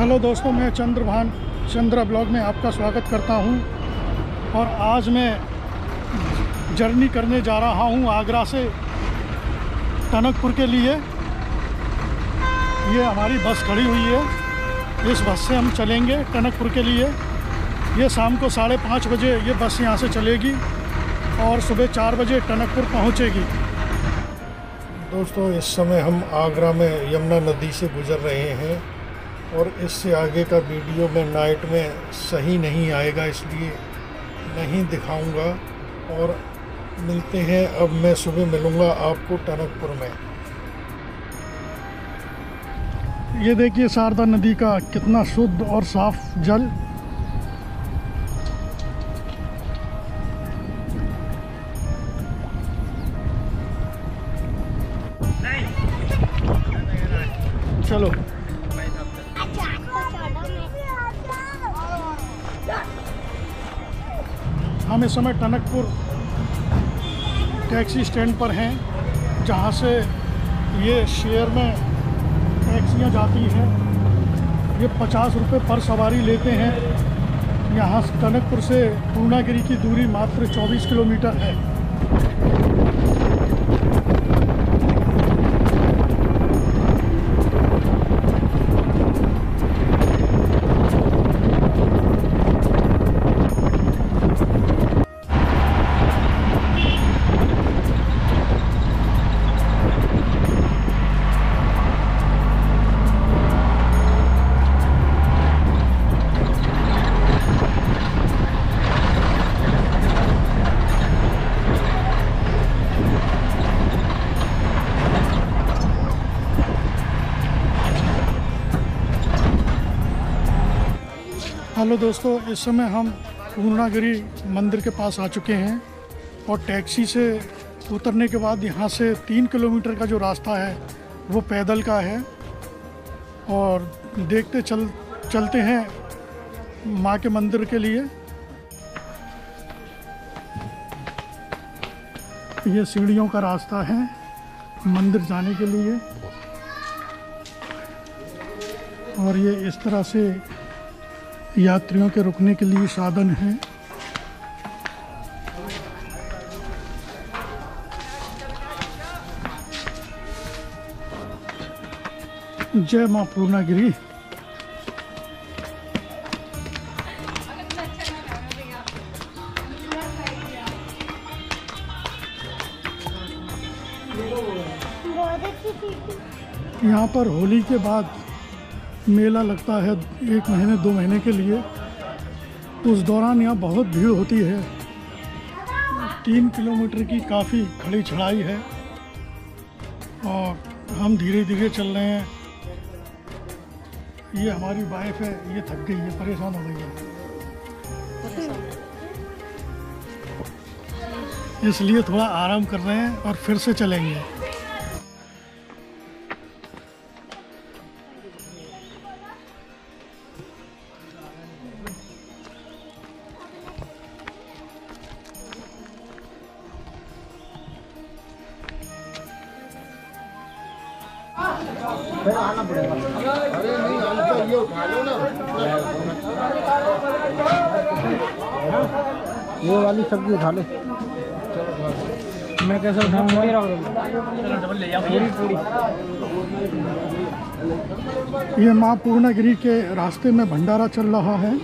Hello दोस्तों, मैं Chandrabhan Chandra blog में आपका स्वागत करता हूं। और आज मैं जर्नी करने जा रहा हूं आगरा से टनकपुर के लिए। ये हमारी बस खड़ी हुई है, इस बस से हम चलेंगे टनकपुर के लिए। ये शाम को 5:30 बजे ये बस यहाँ से चलेगी और सुबह 4 बजे टनकपुर पहुँचेगी। दोस्तों, इस समय हम आगरा में यमुना नदी से गुज़र रहे हैं और इससे आगे का वीडियो में नाइट में सही नहीं आएगा, इसलिए नहीं दिखाऊंगा। और मिलते हैं, अब मैं सुबह मिलूंगा आपको टनकपुर में। ये देखिए शारदा नदी का कितना शुद्ध और साफ जल। चलो हम इस समय टनकपुर टैक्सी स्टैंड पर हैं, जहां से ये शेयर में टैक्सियां जाती हैं। ये 50 रुपये पर सवारी लेते हैं। यहां टनकपुर से पूर्णागिरि की दूरी मात्र 24 किलोमीटर है। हेलो दोस्तों, इस समय हम पूर्णागिरि मंदिर के पास आ चुके हैं और टैक्सी से उतरने के बाद यहाँ से 3 किलोमीटर का जो रास्ता है वो पैदल का है। और देखते चलते हैं माँ के मंदिर के लिए। ये सीढ़ियों का रास्ता है मंदिर जाने के लिए। और ये इस तरह से यात्रियों के रुकने के लिए साधन हैं। जय माँ पूर्णागिरि। यहाँ पर होली के बाद मेला लगता है 1 महीने 2 महीने के लिए। उस दौरान यहाँ बहुत भीड़ होती है। 3 किलोमीटर की काफ़ी खड़ी चढ़ाई है और हम धीरे धीरे चल रहे हैं। ये हमारी वाइफ है, ये थक गई है, परेशान हो गई है, इसलिए थोड़ा आराम कर रहे हैं और फिर से चलेंगे। आना पड़ेगा। अरे नहीं, हमको ये उठा लो ना, ये वाली सब्जी उठा ले। मैं कैसे उठाऊं? पूरी। ये माँ पूर्णागिरि के रास्ते में भंडारा चल रहा है।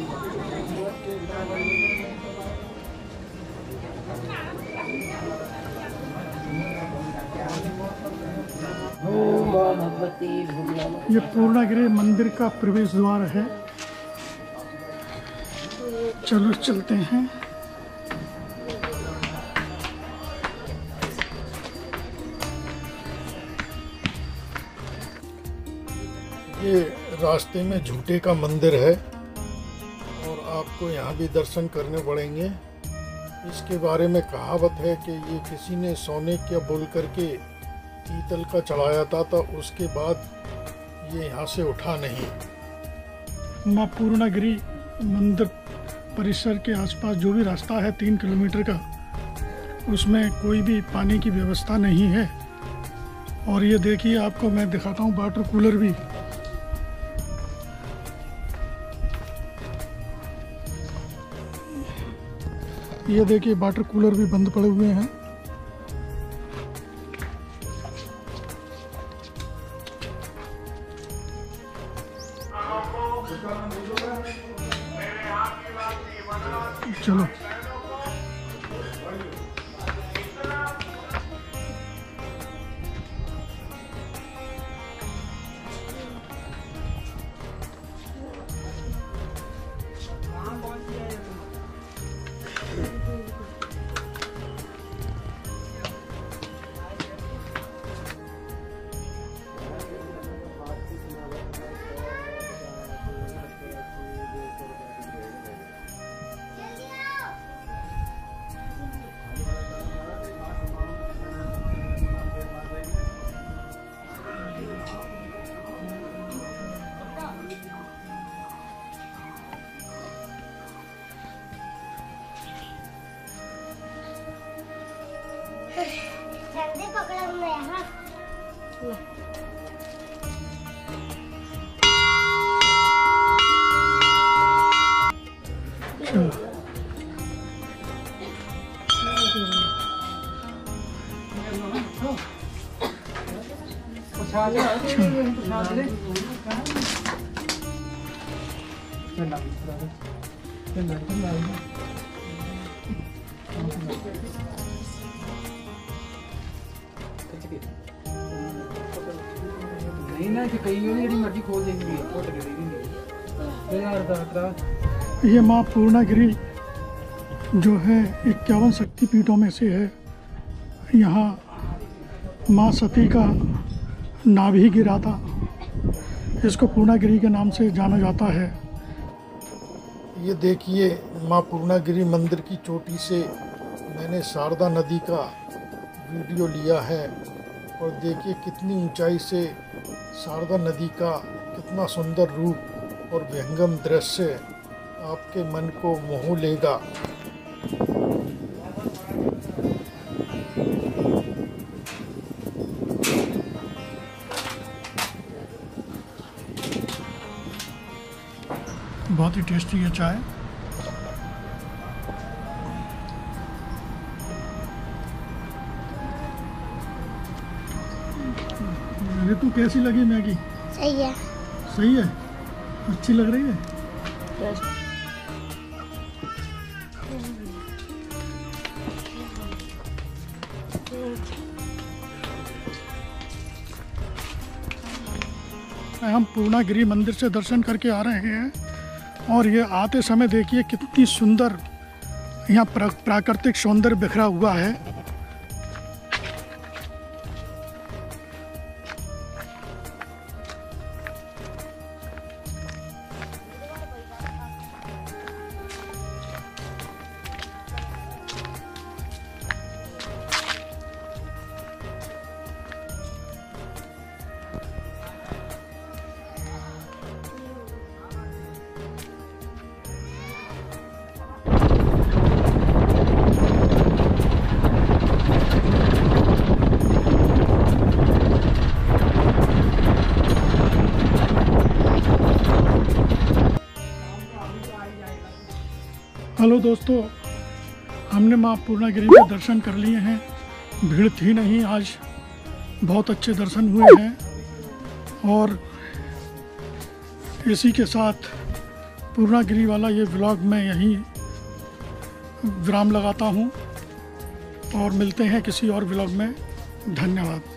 ये पूर्णागिरि मंदिर का प्रवेश द्वार है। चलो चलते हैं। ये रास्ते में झूठे का मंदिर है और आपको यहाँ भी दर्शन करने पड़ेंगे। इसके बारे में कहावत है कि ये किसी ने सोने क्या बोल करके पीतल का चढ़ाया था, तो उसके बाद ये यहाँ से उठा नहीं। माँ पूर्णागिरि मंदिर परिसर के आसपास जो भी रास्ता है 3 किलोमीटर का, उसमें कोई भी पानी की व्यवस्था नहीं है। और ये देखिए, आपको मैं दिखाता हूँ वाटर कूलर भी। ये देखिए वाटर कूलर भी बंद पड़े हुए हैं। चलो जल्दी पकड़ा मैं यहाँ। ये माँ पूर्णागिरि जो है 51 शक्तिपीठों में से है। यहाँ माँ सती का नाभ ही गिरा था, इसको पूर्णागिरि के नाम से जाना जाता है। ये देखिए माँ पूर्णागिरि मंदिर की चोटी से मैंने शारदा नदी का वीडियो लिया है और देखिए कितनी ऊंचाई से शारदा नदी का कितना सुंदर रूप और विहंगम दृश्य आपके मन को मोह लेगा। बहुत ही टेस्टी है चाय। रितु कैसी लगी मैगी? सही है। सही है, अच्छी लग रही है। हम पूर्णागिरि मंदिर से दर्शन करके आ रहे हैं और ये आते समय देखिए कितनी सुंदर यहाँ प्राकृतिक सौंदर्य बिखरा हुआ है। हेलो दोस्तों, हमने माँ पूर्णागिरि के दर्शन कर लिए हैं। भीड़ थी नहीं आज, बहुत अच्छे दर्शन हुए हैं। और इसी के साथ पूर्णागिरि वाला ये व्लॉग मैं यहीं विराम लगाता हूँ और मिलते हैं किसी और व्लॉग में। धन्यवाद।